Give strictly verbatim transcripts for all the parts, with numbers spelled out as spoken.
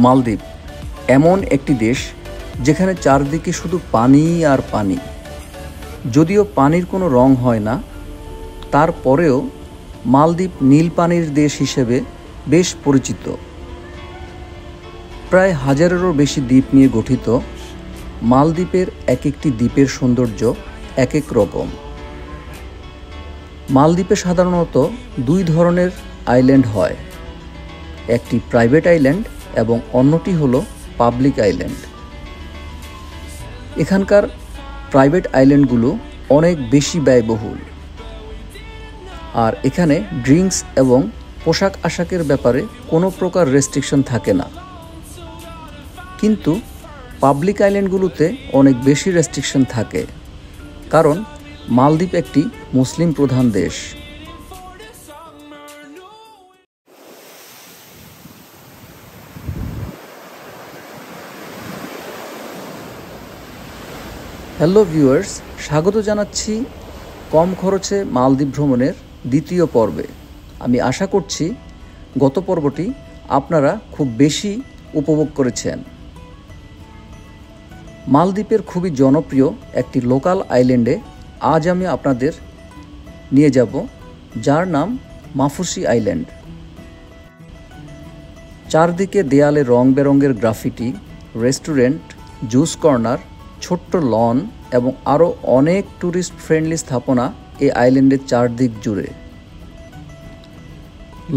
मालद्वीप एमन एकटी देश जेखाने चारदिके शुधु पानी आर पानी। जदिओ पानीर कोनो रंग हय ना, तारपरेओ मालद्वीप नील पानीर देश हिसेबे बेश परिचित। प्राय हजारेरो बेशी द्वीप निये गठित मालद्वीपेर एक एकटी द्वीपेर सौंदर्य एक एक रकम। मालद्वीपे साधारणतो दुई धरनेर आइलैंड हय, एकटी प्राइवेट आइलैंड एबं अन्यटी हलो पाब्लिक आइलैंड। एखानकार प्राइवेट आइलैंडगुलो अनेक बेशी व्ययबहुल और एखाने ड्रिंक्स एवं पोशाक आशाकेर ब्यापारे कोनो प्रकार रेस्ट्रिक्शन थाके ना, किन्तु पाब्लिक आइलैंडगुलोते अनेक बेशी रेस्ट्रिक्शन थाके, कारण मालद्वीप एकटी मुस्लिम प्रधान देश। हेलो भिউয়ার্স, स्वागत जानाচ্ছি কম খরচে মালদ্বীপ ভ্রমণের দ্বিতীয় পর্বে। আমি আশা করছি গত পর্বটি আপনারা খুব বেশি উপভোগ করেছেন। মালদ্বীপের খুবই জনপ্রিয় একটি লোকাল আইল্যান্ডে আজ আমি আপনাদের নিয়ে যাব, যার নাম মাফুশি আইল্যান্ড। চারদিকে দেয়ালে রং বেরঙের গ্রাফিটি, রেস্টুরেন্ট, জুস কর্নার, छोट्ट लॉन एवं आरो अनेक टूरिस्ट फ्रेंडलि स्थापना ए आइलैंडे चारदिक जुड़े।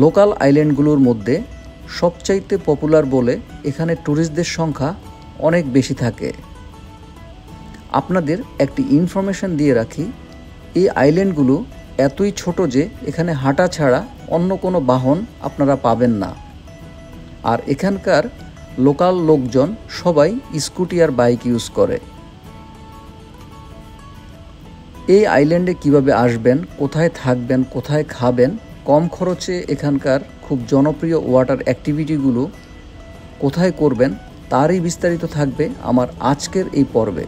लोकल आइलैंडगुलोर मध्य सबचाइते पपुलर बोले एखाने टूरिस्टदेर संख्या अनेक बेशी थाके। आपनादेर एकटी इनफरमेशन दिए राखी, ए आइलैंडगुलो एतोई छोटो जे एखाने हाँटा छाड़ा अन्य कोनो बाहन आपनारा पाबेन ना। और एखानकार लोकल लोकजन सबाई स्कूटी और बाइक यूज करे। এই আইল্যান্ডে কিভাবে আসবেন, কোথায় থাকবেন, কোথায় খাবেন, কম খরচে এখানকার খুব জনপ্রিয় ওয়াটার অ্যাক্টিভিটিগুলো কোথায় করবেন তারই বিস্তারিত থাকবে আমার আজকের এই পর্বে।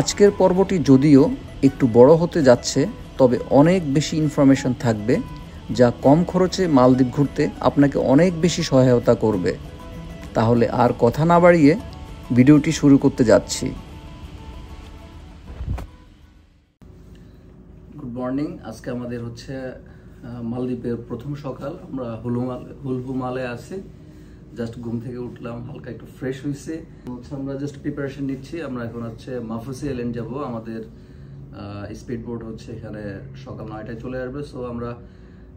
আজকের পর্বটি যদিও একটু বড় হতে যাচ্ছে, তবে অনেক বেশি ইনফরমেশন থাকবে যা কম খরচে মালদ্বীপ ঘুরতে আপনাকে অনেক বেশি সহায়তা করবে। তাহলে আর কথা না বাড়িয়ে ভিডিওটি শুরু করতে যাচ্ছি। মর্নিং, আজকে আমাদের হচ্ছে মালদ্বীপের প্রথম সকাল। আমরা হুলহুমালে হুলহুমালে আছি। জাস্ট ঘুম থেকে উঠলাম, হালকা একটু ফ্রেশ হয়েছে। হচ্ছে আমরা জাস্ট প্রিপারেশন নিচ্ছি। আমরা এখন হচ্ছে মাফুশি আইল্যান্ড যাব। আমাদের স্পিড বোট হচ্ছে এখানে সকাল নয়টায় চলে আসবে। সো আমরা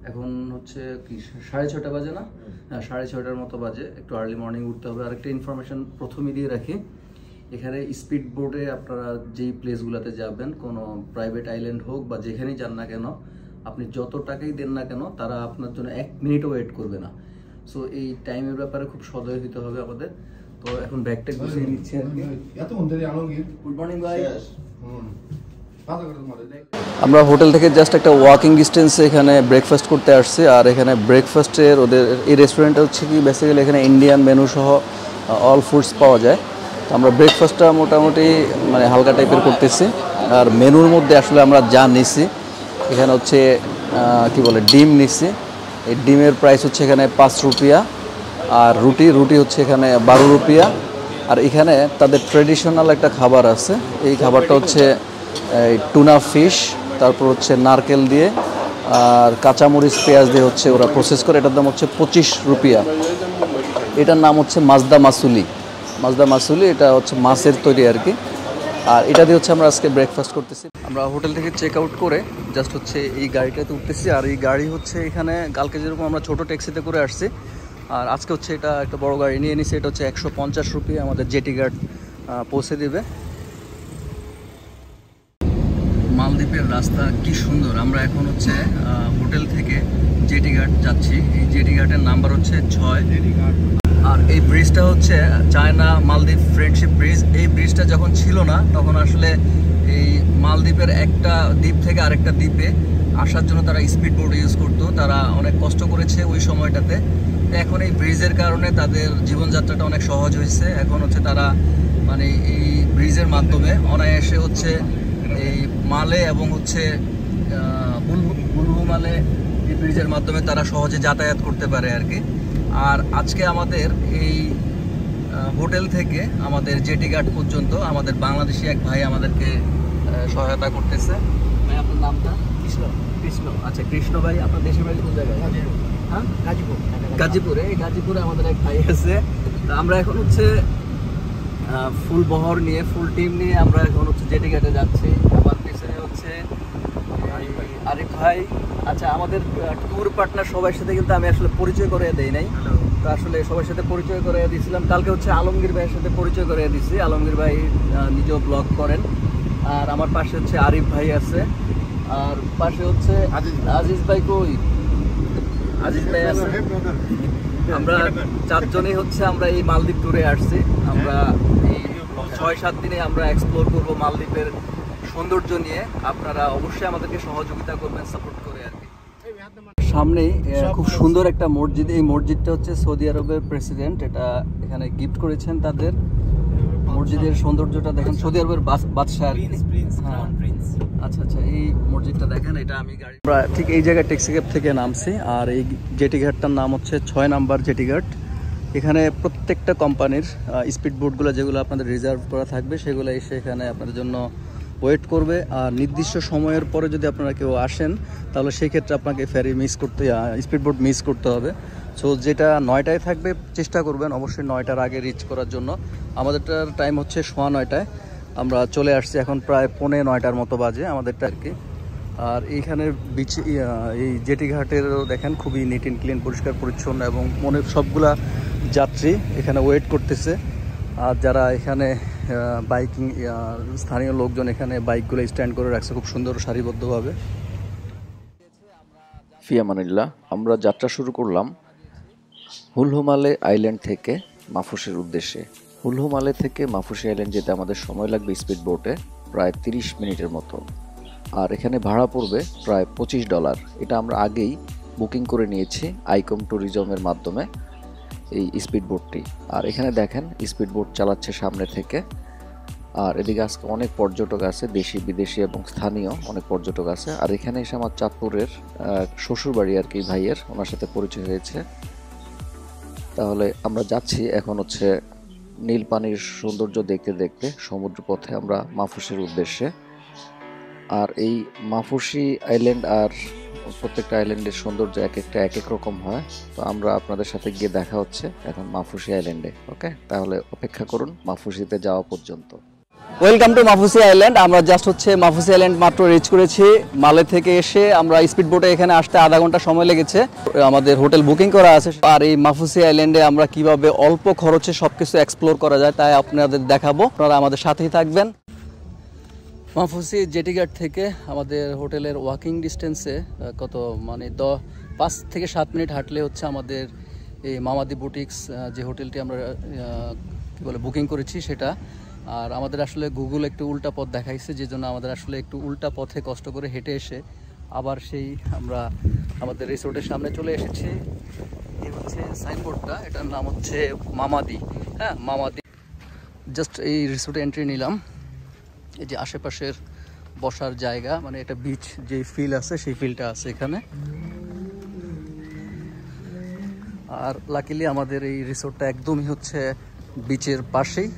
এখন হচ্ছে কি সাড়ে ছটা বাজে না, হ্যাঁ সাড়ে ছয়টার মতো বাজে, একটু আর্লি মর্নিং উঠতে হবে। আরেকটা ইনফরমেশন প্রথমে দিয়ে রাখি, এখানে স্পিড বোটে আপনারা যেই প্লেসগুলোতে যাবেন, কোনো প্রাইভেট আইল্যান্ড হোক বা যেখানেই যান না কেন, আপনি যত টাকাই দেন না কেন, তারা আপনার জন্য এক মিনিটও ওয়েট করবে না। সো এই টাইমের ব্যাপারে খুব সদয় হতে হবে আমাদের। তো এখন ব্যাগটা গুছিয়ে নিচ্ছি আর কি। গুড মর্নিং ভাই। আমরা হোটেল থেকে জাস্ট একটা ওয়াকিং ডিস্টেন্সে এখানে ব্রেকফাস্ট করতে আসছি। আর এখানে ব্রেকফাস্টের ওদের এই রেস্টুরেন্টটা হচ্ছে কি বেসিক্যালি এখানে ইন্ডিয়ান মেনু সহ অল ফুডস পাওয়া যায়। তো আমরা ব্রেকফাস্টটা মোটামুটি মানে হালকা টাইপের করতেছি। আর মেনুর মধ্যে আসলে আমরা যা নিছি, এখানে হচ্ছে কি বলে ডিম নিছি। এই ডিমের প্রাইস হচ্ছে এখানে পাঁচ রুপিয়া। আর রুটি রুটি হচ্ছে এখানে বারো রুপিয়া। আর এখানে তাদের ট্রেডিশনাল একটা খাবার আছে, এই খাবারটা হচ্ছে টুনা ফিশ, তারপর হচ্ছে নারকেল দিয়ে আর কাঁচামরিচ পেঁয়াজ দিয়ে হচ্ছে ওরা প্রসেস করে। এটার দাম হচ্ছে পঁচিশ রুপিয়া। এটার নাম হচ্ছে মাজদা মাসুলি, মাজদা মাসুলি। এটা হচ্ছে মাছের তৈরি আর কি। আর এটা দিয়ে হচ্ছে আমরা আজকে ব্রেকফাস্ট করতেছি। আমরা হোটেল থেকে চেক আউট করে জাস্ট হচ্ছে এই গাড়িটাতে উঠতেছি। আর এই গাড়ি হচ্ছে এখানে কালকে যেরকম আমরা ছোটো ট্যাক্সিতে করে আসছি, আর আজকে হচ্ছে এটা একটা বড় গাড়ি নিয়ে নিচ্ছি। এটা হচ্ছে একশো পঞ্চাশ রুপিয়া, আমাদের জেটি ঘাট পৌঁছে দেবে। মালদ্বীপের রাস্তা কি সুন্দর। আমরা এখন হচ্ছে হোটেল থেকে জেটি ঘাট যাচ্ছি। এই জেটি ঘাটের নাম্বার হচ্ছে ছয়। আর এই ব্রিজটা হচ্ছে চায়না মালদ্বীপ ফ্রেন্ডশিপ ব্রিজ। এই ব্রিজটা যখন ছিল না, তখন আসলে এই মালদ্বীপের একটা দ্বীপ থেকে আরেকটা দ্বীপে আসার জন্য তারা স্পিড বোট ইউজ করতো। তারা অনেক কষ্ট করেছে ওই সময়টাতে। এখন এই ব্রিজের কারণে তাদের জীবনযাত্রাটা অনেক সহজ হয়েছে। এখন হচ্ছে তারা মানে এই ব্রিজের মাধ্যমে অনায়াসে হচ্ছে এই মালে এবং হচ্ছে হুলহুমালে এই ব্রিজের মাধ্যমে তারা সহজে যাতায়াত করতে পারে আর কি। और आज के आमादेर होटेल थेके आमादेर जेटी घाट पर्यन्त आमादेर बांग्लादेशी एक भाई आमादेरके सहायता करतेছে। भाई आपनार नामटा? कृष्ण। कृष्ण, अच्छा कृष्ण भाई आपनार देशेर बाड़ी कोन जायगाय? हाँ, गाजीपुर। गाजीपुरे এই গাজীপুরে আমাদের এক ভাই আছে। তো আমরা এখন হচ্ছে ফুল বহর নিয়ে ফুল টিম নিয়ে আমরা এখন হচ্ছে জেটি ঘাটে যাচ্ছি। আমার পিছনে হচ্ছে আরিফ ভাই। আচ্ছা আমাদের ট্যুর পার্টনার সবার সাথে কিন্তু আমি আসলে পরিচয় করিয়ে দেই নাই। তো আসলে সবার সাথে পরিচয় করিয়ে দিয়েছিলাম কালকে হচ্ছে আলমগীর ভাইয়ের সাথে পরিচয় করিয়ে দিয়েছি। আলমগীর ভাই নিজেও ব্লগ করেন। আর আমার পাশে হচ্ছে আরিফ ভাই আছে। আর পাশে হচ্ছে আজিজ। আজিজ ভাই কই? আজিজ ভাই আছে। আমরা চারজনই হচ্ছে আমরা এই মালদ্বীপ ট্যুরে আসছি। আমরা এই ছয় সাত দিনে আমরা এক্সপ্লোর করব মালদ্বীপের সৌন্দর্য নিয়ে। আপনারা অবশ্যই আমাদেরকে সহযোগিতা করবেন, সাপোর্ট করে আর কি। সামনে খুব সুন্দর একটা মসজিদ। এই মসজিদটা হচ্ছে সৌদি আরবের প্রেসিডেন্ট এটা এখানে গিফট করেছেন তাদের। মসজিদের সৌন্দর্যটা দেখেন, সৌদি আরবের বাদশাহ। আচ্ছা আচ্ছা এই মসজিদটা দেখেন। এটা আমি গাড়ি ঠিক এই জায়গায় ট্যাক্সি ক্যাব থেকে নামছি। আর এই জেটি ঘাটটার নাম হচ্ছে ছয় নাম্বার জেটি ঘাট। এখানে প্রত্যেকটা কোম্পানির স্পিড বোটগুলো যেগুলো আপনাদের রিজার্ভ করা থাকবে সেগুলো এসে এখানে আপনাদের জন্য ওয়েট করবে। আর নির্দিষ্ট সময়ের পরে যদি আপনারা কেউ আসেন তাহলে সেই ক্ষেত্রে আপনাকে ফেরি মিস করতে স্পিড বোট মিস করতে হবে। সো যেটা নয়টায় থাকবে চেষ্টা করবেন অবশ্যই নয়টার আগে রিচ করার জন্য। আমাদেরটার টাইম হচ্ছে সোয়া নয়টায়। আমরা চলে আসছি এখন প্রায় পৌনে নয়টার মতো বাজে আমাদেরটা আর কি। আর এইখানে বিচ এই জেটি ঘাটেরও দেখেন খুবই নিট অ্যান্ড ক্লিন, পরিষ্কার পরিচ্ছন্ন এবং মনে সবগুলা যাত্রী এখানে ওয়েট করতেছে। আর যারা এখানে বাইকিং স্থানীয় লোকজন এখানে বাইকগুলো স্ট্যান্ড করে রাখছে খুব সুন্দর সারিবদ্ধভাবে। ফিয়ামানিল্লাহ আমরা যাত্রা শুরু করলাম হুলহুমালে আইল্যান্ড থেকে মাফুসের উদ্দেশ্যে। হুলহুমালে থেকে মাফুসি আইল্যান্ড যেতে আমাদের সময় লাগবে স্পিড বোটে প্রায় তিরিশ মিনিটের মতো। আর এখানে ভাড়া পড়বে প্রায় পঁচিশ ডলার। এটা আমরা আগেই বুকিং করে নিয়েছি আইকম ট্যুরিজমের মাধ্যমে এই স্পিড বোটটি। আর এখানে দেখেন স্পিড বোট চালাচ্ছে সামনে থেকে। আর এদিকে আজকে অনেক পর্যটক আছে, দেশি বিদেশি এবং স্থানীয় অনেক পর্যটক আছে। আর এখানে এসে আমার চাঁদপুরের শ্বশুরবাড়ি আর কি ভাইয়ের, ওনার সাথে পরিচয় হয়েছে। তাহলে আমরা যাচ্ছি এখন হচ্ছে নীল পানির সৌন্দর্য দেখতে দেখতে সমুদ্র পথে আমরা মাফুসির উদ্দেশ্যে। আর এই মাফুসি আইল্যান্ড আর প্রত্যেকটা আইল্যান্ডের সৌন্দর্য এক একটা এক এক রকম হয়। তো আমরা আপনাদের সাথে গিয়ে দেখা হচ্ছে এখন মাফুসি আইল্যান্ডে। ওকে, তাহলে অপেক্ষা করুন মাফুসিতে যাওয়া পর্যন্ত। Welcome to Maafushi island. আমরা জাস্ট হচ্ছে মাফুসি আইল্যান্ড মাত্র রিচ করেছি। মালে থেকে এসে আমরা স্পিড বোটে এখানে আসতে আধা ঘন্টা সময় লেগেছে। আমাদের হোটেল বুকিং করা আছে। আর এই মাফুসি আইল্যান্ডে আমরা কিভাবে অল্প খরচে সবকিছু এক্সপ্লোর করা যায় তাই আপনাদের দেখাবো। আপনারা আমাদের সাথেই থাকবেন। মাফুসি জেটিঘাট থেকে আমাদের হোটেলের ওয়াকিং ডিস্টেন্সে কত মানে দ পাঁচ থেকে সাত মিনিট হাঁটলে হচ্ছে আমাদের এই মামাদি বুটিক্স যে হোটেলটি আমরা কী বলে বুকিং করেছি সেটা। আর আমাদের আসলে গুগল একটু উল্টা পথ দেখাইছে, যে জন্য আমাদের আসলে একটু উল্টা পথে কষ্ট করে হেঁটে এসে আবার সেই আমরা আমাদের রিসোর্টের সামনে চলে এসেছি। এই হচ্ছে সাইনবোর্ডটা, এটার নাম হচ্ছে মামাদি। হ্যাঁ মামাদি। জাস্ট এই রিসোর্টে এন্ট্রি নিলাম। এই যে আশেপাশের বসার জায়গা, মানে এটা বিচ যে ফিল আছে সেই ফিলটা আছে এখানে। আর লাকিলি আমাদের এই রিসোর্টটা একদমই হচ্ছে বিচের পাশেই।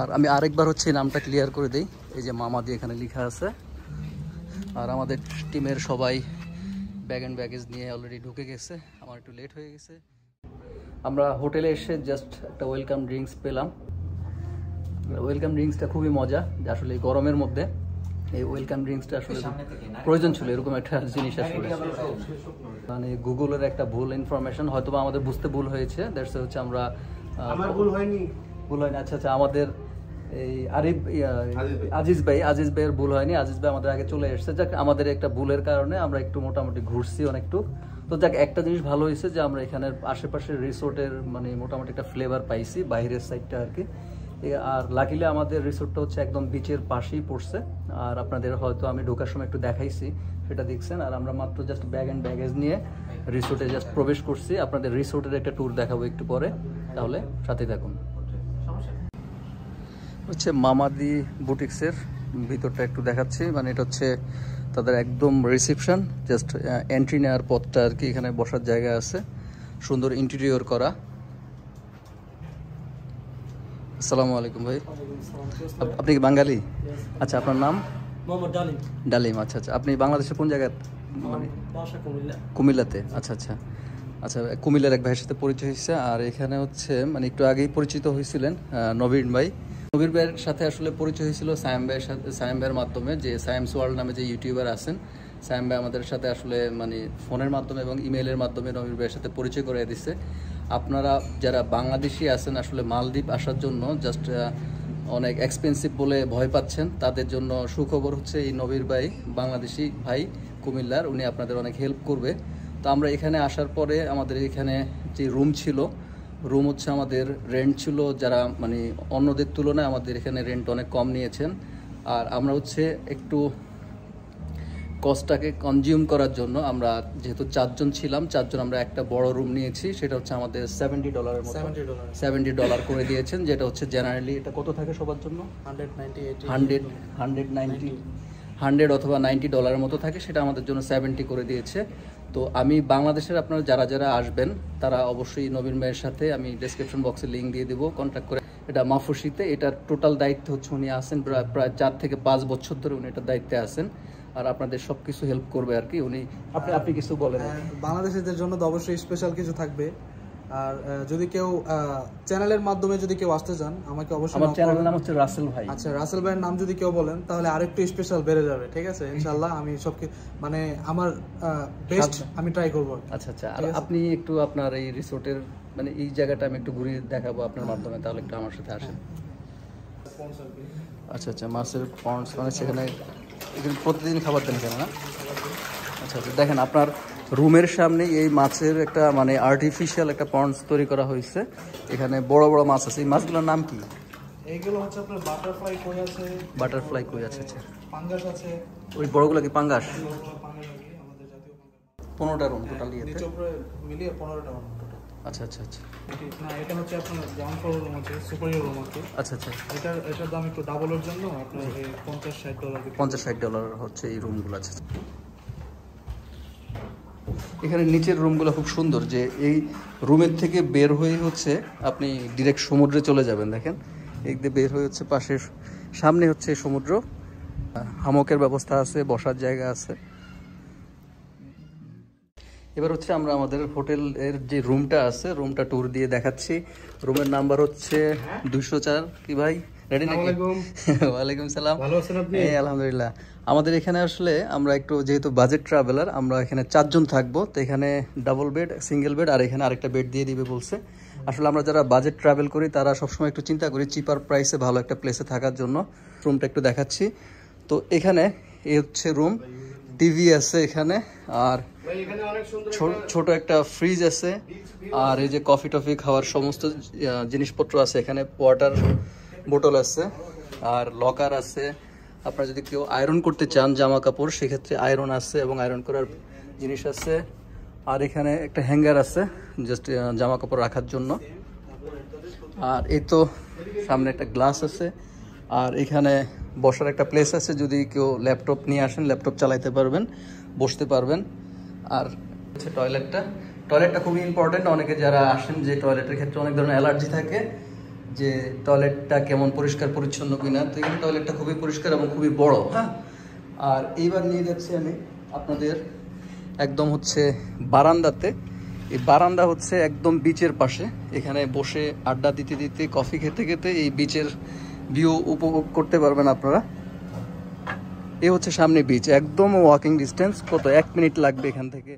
আর আমি আরেকবার হচ্ছে নামটা ক্লিয়ার করে দিই, এই যে মামাদি এখানে লেখা আছে। আর আমাদের টিমের সবাই ব্যাগ অ্যান্ড ব্যাগেজ নিয়ে অলরেডি ঢুকে গেছে, আমার একটু লেট হয়ে গেছে। আমরা হোটেলে এসে জাস্ট একটা ওয়েলকাম ড্রিঙ্কস পেলাম। ওয়েলকাম ড্রিঙ্কসটা খুবই মজা, যে আসলে এই গরমের মধ্যে এই ওয়েলকাম ড্রিঙ্কসটা আসলে প্রয়োজন ছিল, এরকম একটা জিনিস আসলে। মানে গুগলের একটা ভুল ইনফরমেশন হয়তো বা আমাদের বুঝতে ভুল হয়েছে। দ্যাটস হচ্ছে আমরা আমার ভুল হয়নি ভুল হয়নি আচ্ছা আচ্ছা আমাদের এই আরিফ আজিজ ভাই আজিজ ভাইয়ের ভুল হয়নি। আজিজ ভাই আমাদের আগে চলে এসেছে। যাক আমাদের একটা ভুলের কারণে আমরা একটু মোটামুটি ঘুরছি অনেকটু। তো যাক একটা জিনিস ভালো হয়েছে যে আমরা এখানের আশেপাশের রিসোর্টের মানে মোটামুটি একটা ফ্লেভার পাইছি বাইরের সাইডটা আর কি। আর লাকিলে আমাদের রিসোর্টটা হচ্ছে একদম বিচের পাশেই পড়ছে। আর আপনাদের হয়তো আমি ঢোকার সময় একটু দেখাইছি, সেটা দেখছেন। আর আমরা মাত্র জাস্ট ব্যাগ অ্যান্ড ব্যাগেজ নিয়ে রিসোর্টে জাস্ট প্রবেশ করছি। আপনাদের রিসোর্টের একটা ট্যুর দেখাবো একটু পরে, তাহলে সাথে থাকুন। হচ্ছে মামাদি বুটিক্সের ভিতরটা একটু দেখাচ্ছি। মানে এটা হচ্ছে তাদের একদম রিসেপশন, জাস্ট এন্ট্রি নেওয়ার পথটা আর কি। এখানে বসার জায়গা আছে। সুন্দর ইন্টেরিয়র করা। আসসালামু আলাইকুম ভাই। আপনি কি বাঙালি? আচ্ছা, আপনার নাম? মোহাম্মদ ডালিম। ডালিম, আচ্ছা আচ্ছা। আপনি বাংলাদেশের কোন জায়গা? মানে বাসা কুমিল্লা। কুমিল্লাতে, আচ্ছা আচ্ছা আচ্ছা। কুমিল্লার এক ভাইয়ের সাথে পরিচয় হয়েছে, আর এখানে হচ্ছে মানে একটু আগেই পরিচিত হয়েছিলেন নবীন ভাই। নবীন ভাইয়ের সাথে আসলে পরিচয় হয়েছিল সায়েম ভাইয়ের সাথে, সায়েম ভাইয়ের মাধ্যমে, যে সায়েমস ওয়ার্ল্ড নামে যে ইউটিউবার আছেন, সায়েম ভাই আমাদের সাথে আসলে মানে ফোনের মাধ্যমে এবং ইমেইলের মাধ্যমে নবীন ভাইয়ের সাথে পরিচয় করিয়ে দিচ্ছে। আপনারা যারা বাংলাদেশি আছেন আসলে মালদ্বীপ আসার জন্য জাস্ট অনেক এক্সপেন্সিভ বলে ভয় পাচ্ছেন, তাদের জন্য সুখবর হচ্ছে এই নবীর ভাই, বাংলাদেশি ভাই কুমিল্লার, উনি আপনাদের অনেক হেল্প করবে। তো আমরা এখানে আসার পরে আমাদের এখানে যে রুম ছিল, রুম হচ্ছে আমাদের রেন্ট ছিল, যারা মানে অন্যদের তুলনায় আমাদের এখানে রেন্ট অনেক কম নিয়েছেন। আর আমরা হচ্ছে একটু কস্টটাকে কনজিউম করার জন্য আমরা যেহেতু চারজন ছিলাম, চারজন আমরা একটা বড় রুম নিয়েছি, সেটা হচ্ছে আমাদের সেভেন্টি ডলারের মতো, সেভেন্টি ডলার করে দিয়েছেন, যেটা হচ্ছে জেনারেলি এটা কত থাকে সবার জন্য? হান্ড্রেড হান্ড্রেড নাইনটি হান্ড্রেড অথবা নাইনটি ডলারের মতো থাকে, সেটা আমাদের জন্য সেভেন্টি করে দিয়েছে। তো আমি বাংলাদেশের আপনারা যারা যারা আসবেন তারা অবশ্যই নবীন ভাইয়ের সাথে আমি ডেসক্রিপশন বক্সে লিঙ্ক দিয়ে দেবো, কন্ট্যাক্ট করে। এটা মাফুশিতে, এটার টোটাল দায়িত্ব হচ্ছে উনি আছেন প্রায় প্রায় চার থেকে পাঁচ বছর ধরে উনি এটার দায়িত্বে আছেন, আর আপনাদের সবকিছু হেল্প করবে আর কি উনি। আপনি আপনি কিছু বলেন। বাংলাদেশিদের জন্য তো অবশ্যই স্পেশাল কিছু থাকবে, আর যদি কেউ চ্যানেলের মাধ্যমে যদি কেউ আসতে চান আমাকে অবশ্যই, আমার চ্যানেলের নাম হচ্ছে রাসেল ভাই। আচ্ছা, রাসেল ভাইয়ের নাম যদি কেউ বলেন তাহলে আরেকটু স্পেশাল বেড়ে যাবে। ঠিক আছে, ইনশাআল্লাহ আমি সবকে মানে আমার বেস্ট আমি ট্রাই করব। আচ্ছা আচ্ছা। আর আপনি একটু আপনার এই রিসোর্টের মানে এই জায়গাটা আমি একটু ঘুরিয়ে দেখাবো আপনার মাধ্যমে, তাহলে একটু আমার সাথে আসেন। আচ্ছা আচ্ছা, মাছের পন্ডস, মানে সেখানে প্রতিদিন খাবার দেন কেন না? আচ্ছা আচ্ছা। দেখেন আপনার রুমের সামনে এই মাছের একটা মানে আর্টিফিশিয়াল একটা পন্ডস তৈরি করা হয়েছে, এখানে বড় বড় মাছ আছে। এই মাছগুলোর নাম কি? এইগুলো হচ্ছে আপনার বাটারফ্লাই কই আছে। বাটারফ্লাই কই আছে, আচ্ছা। পাঙ্গাস আছে। ওই বড়গুলো কি পাঙ্গাস? পনেরোটা রুম টোটাল দিয়ে মিলিয়ে পনেরোটা রুম। আচ্ছা আচ্ছা আচ্ছা। না, এটা হচ্ছে আপনার গ্রাউন্ড ফ্লোর রুম আছে, সুপারিয়র রুম আছে। আচ্ছা আচ্ছা। এটা এটার দাম একটু ডাবল এর জন্য আপনার পঞ্চাশ ষাট ডলার। পঞ্চাশ ষাট ডলার হচ্ছে এই রুমগুলো। আচ্ছা। এখানে নিচের রুমগুলো খুব সুন্দর, যে এই রুমের থেকে বের হয়ে হচ্ছে আপনি ডিরেক্ট সমুদ্রে চলে যাবেন। দেখেন একদিকে বের হয়ে হচ্ছে পাশের সামনে হচ্ছে সমুদ্র, হামকের ব্যবস্থা আছে, বসার জায়গা আছে। এবার হচ্ছে আমরা আমাদের হোটেলের যে রুমটা আছে রুমটা ট্যুর দিয়ে দেখাচ্ছি। রুমের নাম্বার হচ্ছে দুইশো চার। কি ভাই রেডি নাকি? ওয়ালাইকুম সালাম, ভালো আছেন আপনি? এই আলহামদুলিল্লাহ। আমাদের এখানে আসলে আমরা একটু যেহেতু বাজেট ট্রাভেলার, আমরা এখানে চারজন থাকবো, তো এখানে ডাবল বেড, সিঙ্গেল বেড, আর এখানে আরেকটা বেড দিয়ে দিবে বলছে। আসলে আমরা যারা বাজেট ট্রাভেল করি তারা সবসময় একটু চিন্তা করি চিপার প্রাইসে ভালো একটা প্লেসে থাকার জন্য। রুমটা একটু দেখাচ্ছি। তো এখানে এ হচ্ছে রুম, টিভি আছে এখানে, আর ছোট একটা ফ্রিজ আছে, আর এই যে কফি টফি খাওয়ার সমস্ত জিনিসপত্র আছে এখানে, ওয়াটার বোতল আছে, আর লকার আছে। আপনারা যদি কেউ আয়রন করতে চান জামা কাপড় সেক্ষেত্রে আয়রন আছে এবং আয়রন করার জিনিস আছে, আর এখানে একটা হ্যাঙ্গার আছে জাস্ট জামা কাপড় রাখার জন্য। আর এই তো সামনে একটা গ্লাস আছে, আর এখানে বসার একটা প্লেস আছে, যদি কেউ ল্যাপটপ নিয়ে আসেন ল্যাপটপ চালাতে পারবেন, বসতে পারবেন। আর হচ্ছে টয়লেটটা, টয়লেটটা খুবই ইম্পর্টেন্ট। অনেকে যারা আসেন যে টয়লেটের ক্ষেত্রে অনেক ধরনের অ্যালার্জি থাকে, যে টয়লেটটা কেমন পরিষ্কার পরিচ্ছন্ন কিনা, তো এখানে টয়লেটটা খুবই পরিষ্কার এবং খুবই বড়। হ্যাঁ। আর এইবার নিয়ে যাচ্ছি আমি আপনাদের একদম হচ্ছে বারান্দাতে। এই বারান্দা হচ্ছে একদম বিচের পাশে, এখানে বসে আড্ডা দিতে দিতে কফি খেতে খেতে এই বিচের ভিউ উপভোগ করতে পারবেন আপনারা। এ হচ্ছে সামনে বিচ, একদম ওয়াকিং ডিস্টেন্স, কত এক মিনিট লাগবে এখান থেকে।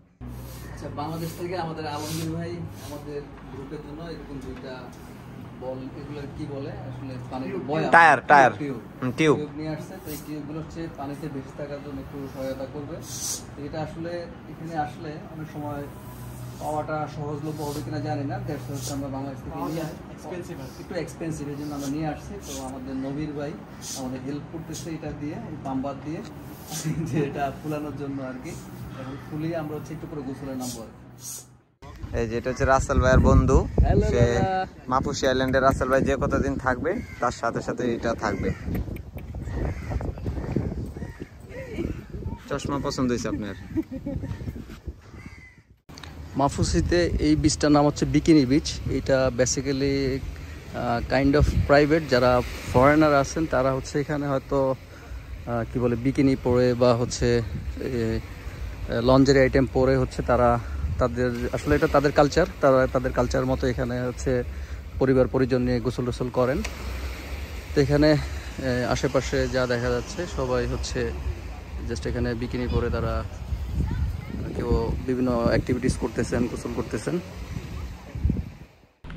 আচ্ছা, বাংলাদেশ থেকে আমাদের আলমগীর ভাই আমাদের গ্রুপের জন্য এরকম দুইটা বল, এগুলো কি বলে আসলে পানির টায়ার টায়ার টিউব নিয়ে আসছে। তো এই টিউবগুলো হচ্ছে পানিতে ভেসে থাকার জন্য একটু সহায়তা করবে। তো এটা আসলে এখানে আসলে অনেক সময় পাওয়াটা সহজলভ্য হবে কিনা জানি না, দেড়শো হচ্ছে আমরা বাংলাদেশ থেকে নিয়ে এক্সপেন্সিভ, একটু এক্সপেন্সিভ, এই জন্য আমরা নিয়ে আসছি। তো আমাদের নবীর ভাই আমাদের হেল্প করতেছে এটা দিয়ে, এই পাম্পার দিয়ে, যে এটা ফুলানোর জন্য আর কি। এখন ফুলিয়ে আমরা হচ্ছে একটু করে গোসলের নামবো। এই যে এটা হচ্ছে রাসেল ভাইয়ের বন্ধু, সে মাপুশি আইল্যান্ডে রাসেল ভাই যে কতদিন থাকবে তার সাথে সাথে এটা থাকবে। চশমা পছন্দ হয়েছে আপনার? माफुसिते ये बीचटार नाम होच्छे बिकिनी बीच। ये बेसिकली काइंड अफ प्राइवेट, जरा फरेनार आছেন তারা হচ্ছে এখানে হয়তো কি বলে বিকিনি পরে বা হচ্ছে লঞ্জারি আইটেম পরে হচ্ছে তারা তাদের আসলে এটা তাদের কালচার, তারা তাদের কালচার মতো এখানে হচ্ছে পরিবার পরিজন নিয়ে গোসল টোসল করেন। তো এখানে আশেপাশে যা দেখা যাচ্ছে সবাই হচ্ছে জাস্ট এখানে বিকিনি পরে তারা কেউ বিভিন্ন অ্যাক্টিভিটিস করতেছেন, গোসল করতেছেন।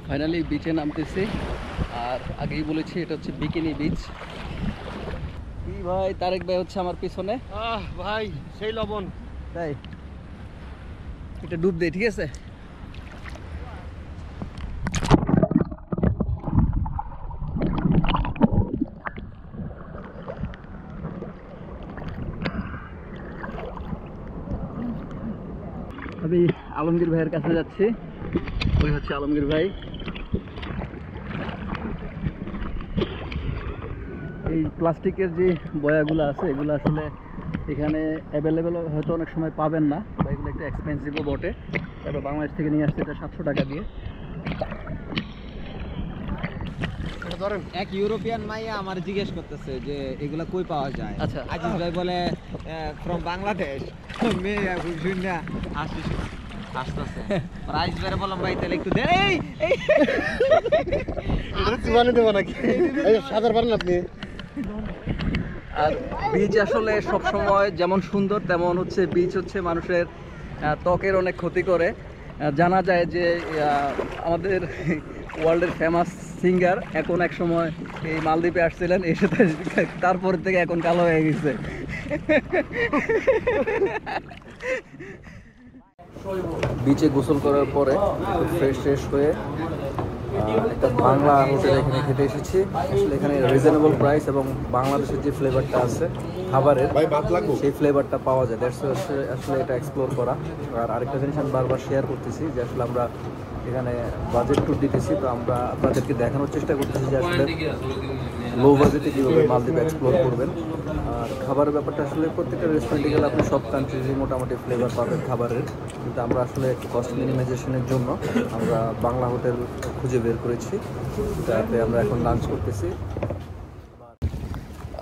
ফাইনালি বিচে নামতেছি, আর আগেই বলেছি এটা হচ্ছে বিকিনি বিচ। কি ভাই তারেক ভাই হচ্ছে আমার পিছনে, আহ ভাই সেই লবণ, তাই এটা ডুব দেয়। ঠিক আছে, আমি আলমগীর ভাইয়ের কাছে যাচ্ছি। ওই হচ্ছে আলমগীর ভাই। এই প্লাস্টিকের যে বয়াগুলো আছে এগুলো আসলে এখানে অ্যাভেলেবেল হয়তো অনেক সময় পাবেন না, এগুলো একটা এক্সপেন্সিভও বটে। তারপর বাংলাদেশ থেকে নিয়ে আসছে এটা সাতশো টাকা দিয়ে। ধরেন এক ইউরোপিয়ান মাইয়া আমার জিজ্ঞেস করতেছে যে এগুলা কই পাওয়া যায়। আচ্ছা, আজিজ ভাই বলে ফ্রম বাংলাদেশ। মেয়ে বুঝুন না আসিস আসতেছে প্রাইস বের বললাম ভাই তাহলে একটু দে। এই এটা জীবনে দেব নাকি, এই সাদার পারেন আপনি। আর বীজ আসলে সব সময় যেমন সুন্দর তেমন হচ্ছে বীজ হচ্ছে মানুষের ত্বকের অনেক ক্ষতি করে। জানা যায় যে আমাদের ওয়ার্ল্ডের ফেমাস সিঙ্গার এখন এক সময় এই মালদ্বীপে আসছিলেন, এসে তারপর থেকে এখন কালো হয়ে গেছে। বিচে গোসল করার পরে ফ্রেশ ফ্রেশ হয়ে একটা বাংলা হোটেল এখানে খেতে এসেছি। আসলে এখানে রিজনেবল প্রাইস এবং বাংলাদেশের যে ফ্লেভারটা আছে খাবারের সেই ফ্লেভারটা পাওয়া যায়। দ্যাটস আসলে এটা এক্সপ্লোর করা। আর আরেকটা জিনিস আমি বারবার শেয়ার করতেছি যে আসলে আমরা এখানে বাজেট ট্যুর দিতেছি, তো আমরা আপনাদেরকে দেখানোর চেষ্টা করতেছি যে আসলে লো বাজেটে কীভাবে মালদ্বীপ এক্সপ্লোর করবেন। আর খাবারের ব্যাপারটা আসলে প্রত্যেকটা রেস্টুরেন্টে গেলে আপনি সব কান্ট্রিজে মোটামুটি ফ্লেভার পাবেন খাবারের, কিন্তু আমরা আসলে কস্ট মিনিমাইজেশনের জন্য আমরা বাংলা হোটেল খুঁজে বের করেছি, যাতে আমরা এখন লাঞ্চ করতেছি।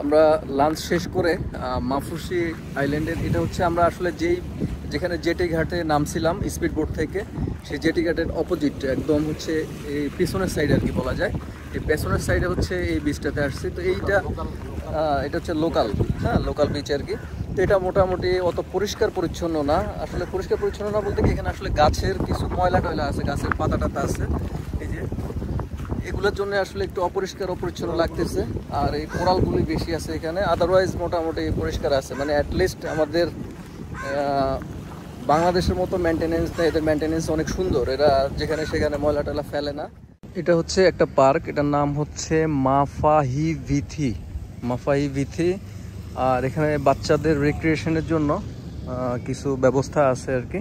আমরা লাঞ্চ শেষ করে মাফুশি আইল্যান্ডের, এটা হচ্ছে আমরা আসলে যেই যেখানে জেটি ঘাটে নামছিলাম স্পিড বোট থেকে, সেই জেটি ঘাটের অপোজিট একদম হচ্ছে এই পেছনের সাইড আর কি বলা যায়। এই পেছনের সাইডে হচ্ছে এই বিচটাতে আসছি। তো এইটা এটা হচ্ছে লোকাল, হ্যাঁ লোকাল বিচ আর কি। তো এটা মোটামুটি অত পরিষ্কার পরিচ্ছন্ন না, আসলে পরিষ্কার পরিচ্ছন্ন না বলতে কি এখানে আসলে গাছের কিছু ময়লা টয়লা আছে, গাছের পাতা টাতা আছে, এই যে এগুলোর জন্য আসলে একটু অপরিষ্কার অপরিচ্ছন্ন লাগতেছে। আর এই কোরালগুলি বেশি আছে এখানে, আদারওয়াইজ মোটামুটি পরিষ্কার আছে। মানে অ্যাটলিস্ট আমাদের বাংলাদেশের মতো মেনটেনেন্স না, এদের মেনটেনেন্স অনেক সুন্দর, এরা যেখানে সেখানে ময়লা টয়লা ফেলে না। এটা হচ্ছে একটা পার্ক, এটার নাম হচ্ছে মাফাহি ভিথি, মাফাহি ভিথি। আর এখানে বাচ্চাদের রিক্রিয়েশনের জন্য কিছু ব্যবস্থা আছে আর কি।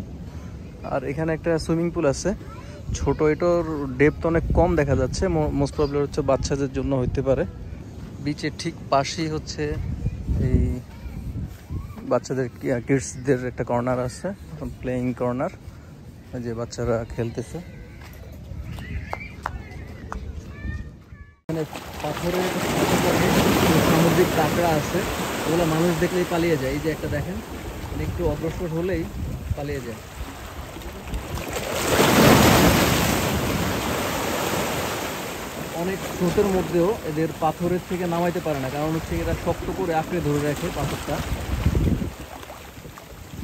আর এখানে একটা সুইমিং পুল আছে ছোটো, এটার ডেপথ অনেক কম দেখা যাচ্ছে, মোস্ট প্রবলেম হচ্ছে বাচ্চাদের জন্য হইতে পারে। বিচের ঠিক পাশেই হচ্ছে এই বাচ্চাদের কিডসদের একটা কর্নার আছে, প্লেইং কর্নার, যে বাচ্চারা খেলতেছে। পাথরের সামুদ্রিক কাঁকড়া আছে, ওগুলো মানুষ দেখলেই পালিয়ে যায়। এই যে একটা দেখেন, একটু অগ্রসর হলেই পালিয়ে যায়। অনেক স্রোতের মধ্যেও এদের পাথরের থেকে নামাইতে পারে না, কারণ হচ্ছে এরা শক্ত করে আঁকড়ে ধরে রাখে পাথরটা।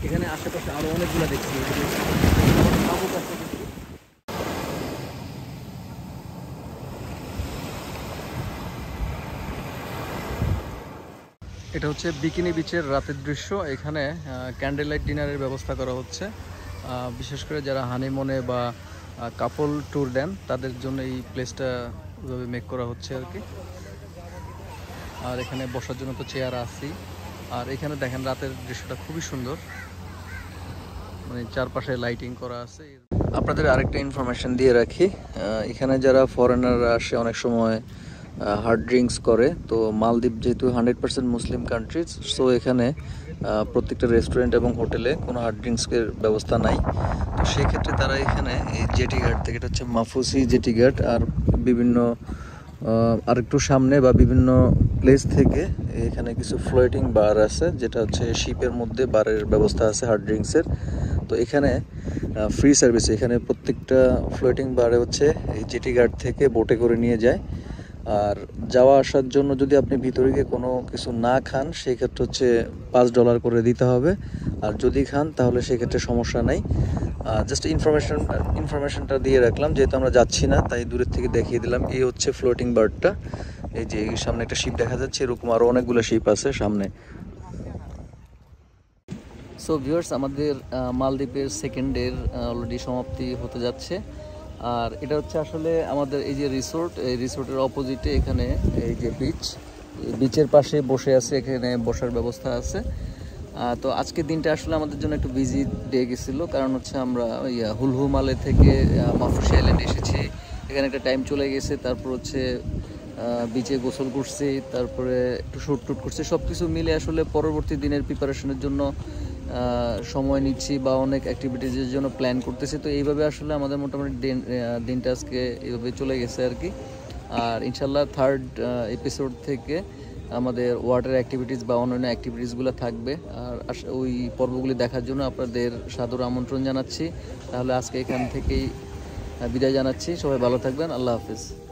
এখানে আশেপাশে আরো অনেকগুলো দেখছি। এটা হচ্ছে বিকিনি বিচের রাতের দৃশ্য। এখানে ক্যান্ডেল লাইট ডিনারের ব্যবস্থা করা হচ্ছে, বিশেষ করে যারা হানিমুনে বা কাপল ট্যুর দেন তাদের জন্য এই প্লেসটা ওইভাবে মেক করা হচ্ছে আর কি। আর এখানে বসার জন্য তো চেয়ার আছে। আর এখানে দেখেন রাতের দৃশ্যটা খুবই সুন্দর, মানে চারপাশে লাইটিং করা আছে। আপনাদের আরেকটা ইনফরমেশন দিয়ে রাখি, এখানে যারা ফরেনাররা আসে অনেক সময় হার্ড ড্রিঙ্কস করে। তো মালদ্বীপ যেহেতু hundred percent Muslim country, so এখানে प्रत्येकटा रेस्टुरेंट और होटेले कोनो हार्ड ड्रिंक्सर व्यवस्था नहीं तो से क्षेत्र में तारा एखाने जेटी घाट थेके होच्छे माफुसी जेटी घाट और विभिन्न और एकटू सामने बा विभिन्न प्लेस थेके एखाने किछु फ्लोटिंग बार आछे जेटा होच्छे शिपेर मध्य बारेर व्यवस्था आछे हार्ड ड्रिंक्सर तो एखाने फ्री सार्विस एखाने प्रत्येकटा फ्लोटिंग बारे होच्छे जेटी घाट थेके बोटे करे निये जाय और जावा आसार जोन्नो जोदि आपनि भितोरे गिये कोनो किछु ना खान सेई क्षेत्रे होच्छे पाँच डलार करे दिते होबे और जोदि खान ताहले सेई क्षेत्रे समस्या नाई जस्ट इनफरमेशन इनफरमेशनटा दिये राखलाम जेहेतु आमरा जाच्छि ना ताई दूरेर थेके देखिये दिलाम। एई होच्छे फ्लोटिंग बारटा एई जे सामने एकटा शिप देखा जाच्छे एरकम आरो अनेकगुलो शिप आछे सामने। सो भिउयार्स आमादेर मालद्वीपेर सेकेंड डेर अलरेडी समाप्ति होते जाच्छे और এটা হচ্ছে আসলে আমাদের এই যে রিসোর্ট এই রিসোর্টের অপোজিটে এখানে এই যে বিচ বিচের পাশে বসে আছে এখানে বসার ব্যবস্থা আছে। তো আজকে দিনটা আসলে আমাদের জন্য একটু বিজি ডে গিয়েছিল কারণ হচ্ছে আমরা হুলহুমালে থেকে মাফুশি আইল্যান্ড এসেছি এখানে একটা টাইম চলে গেছে তারপর হচ্ছে বিচে গোসল করছি তারপরে একটু শুট টুট করছি সব কিছু মিলে আসলে পরবর্তী দিনের প্রিপারেশনের জন্য समय निच्छी बा अनेक एक्टिविटीज़र जो प्लान करते तो ये आसले मोटामुटी दिन आज के चले गए और इंशाल्लाह थार्ड एपिसोड थेके वाटर एक्टिविटीज़ बा अन्य एक्टिविटीज़गुलो थाकबे और ओई पर्वगुली देखार जोन्नो आपनादेर सादर आमंत्रण जानाच्छि। ताहले आजके एखान थेकेई बिदाय जानाच्छि सबाई भालो थाकबेन आल्लाह हाफेज।